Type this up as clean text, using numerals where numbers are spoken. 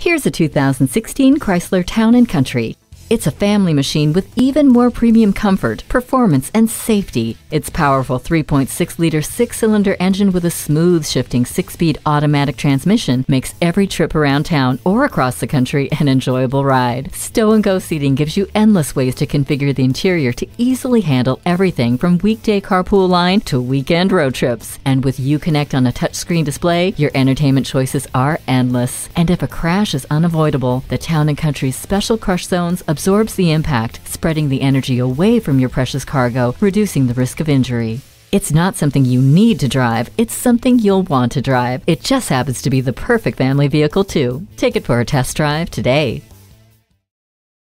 Here's a 2016 Chrysler Town & Country. It's a family machine with even more premium comfort, performance, and safety. Its powerful 3.6-liter six-cylinder engine with a smooth shifting six-speed automatic transmission makes every trip around town or across the country an enjoyable ride. Stow-and-go seating gives you endless ways to configure the interior to easily handle everything from weekday carpool line to weekend road trips. And with Uconnect on a touchscreen display, your entertainment choices are endless. And if a crash is unavoidable, the Town & Country's special crush zones absorbs the impact, spreading the energy away from your precious cargo, reducing the risk of injury. It's not something you need to drive, it's something you'll want to drive. It just happens to be the perfect family vehicle too. Take it for a test drive today.